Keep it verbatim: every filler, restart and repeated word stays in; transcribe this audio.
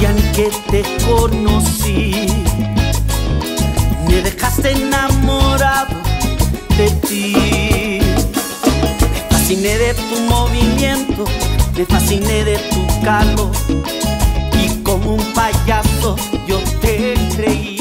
día en que te conocí, me dejaste enamorado de ti. Me fasciné de tu movimiento, me fasciné de tu calor, y como un payaso yo te creí.